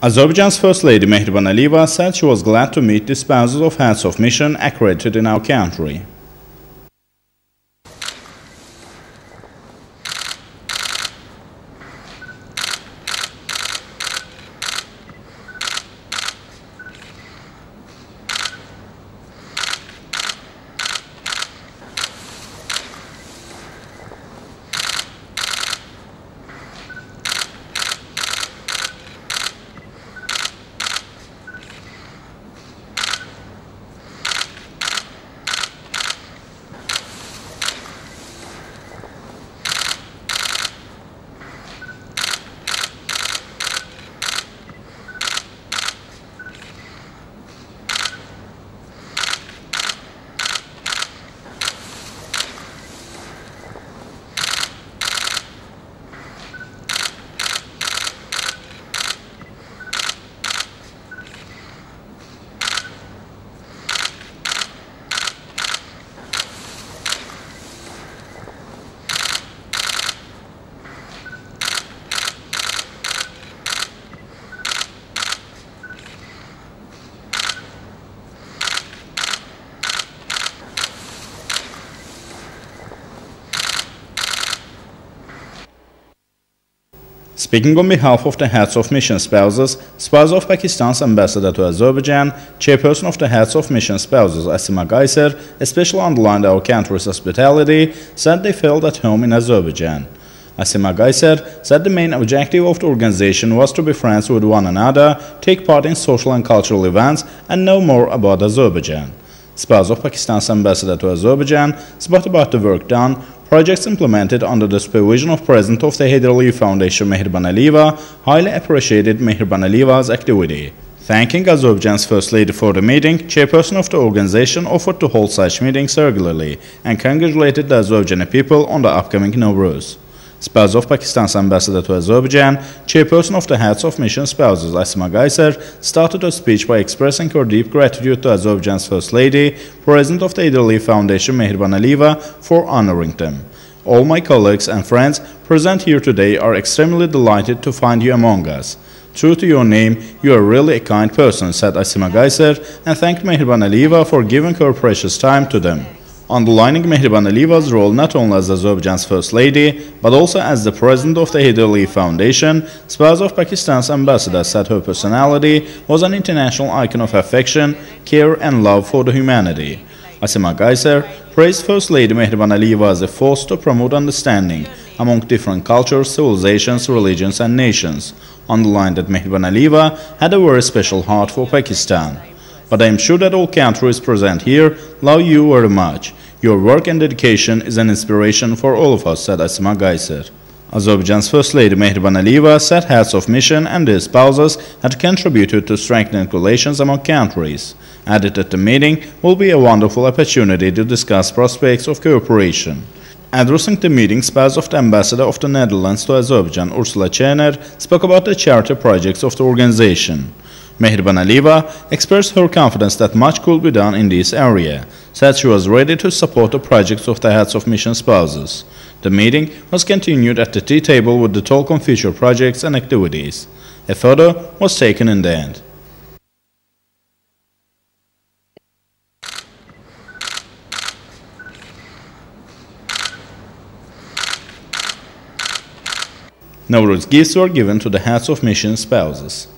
Azerbaijan's First Lady Mehriban Aliyeva said she was glad to meet the spouses of heads of mission accredited in our country. Speaking on behalf of the heads of mission spouses, spouse of Pakistan's ambassador to Azerbaijan, chairperson of the heads of mission spouses Asima Gayser, especially underlined our country's hospitality, said they felt at home in Azerbaijan. Asima Gayser said the main objective of the organization was to be friends with one another, take part in social and cultural events, and know more about Azerbaijan. Spouse of Pakistan's ambassador to Azerbaijan spoke about the work done, projects implemented under the supervision of President of the Heydar Aliyev Foundation Mehriban Aliyeva, highly appreciated Mehriban Aliyeva's activity. Thanking Azerbaijan's First Lady for the meeting, chairperson of the organization offered to hold such meetings regularly and congratulated the Azerbaijani people on the upcoming Novruz. Spouse of Pakistan's ambassador to Azerbaijan, chairperson of the heads of mission spouses Asima Gayser, started her speech by expressing her deep gratitude to Azerbaijan's First Lady, President of the Heydar Aliyev Foundation Mehriban Aliyeva, for honoring them. All my colleagues and friends present here today are extremely delighted to find you among us. True to your name, you are really a kind person, said Asima Gayser, and thanked Mehriban Aliyeva for giving her precious time to them. Underlining Mehriban Aliyeva's role not only as Azerbaijan's First Lady, but also as the President of the Heydar Aliyev Foundation, spouse of Pakistan's ambassador said her personality was an international icon of affection, care and love for the humanity. Asima Gayser praised First Lady Mehriban Aliyeva as a force to promote understanding among different cultures, civilizations, religions and nations, underlined that Mehriban Aliyeva had a very special heart for Pakistan. But I am sure that all countries present here love you very much. Your work and dedication is an inspiration for all of us, said Asima Gayser. Azerbaijan's First Lady Mehriban Aliyeva said heads of mission and their spouses had contributed to strengthening relations among countries. Added that the meeting will be a wonderful opportunity to discuss prospects of cooperation. Addressing the meeting, spouse of the ambassador of the Netherlands to Azerbaijan, Ursula Chener, spoke about the charity projects of the organization. Mehriban Aliyeva expressed her confidence that much could be done in this area, said she was ready to support the projects of the heads of mission spouses. The meeting was continued at the tea table with the talk on future projects and activities. A photo was taken in the end. Novruz gifts were given to the heads of mission spouses.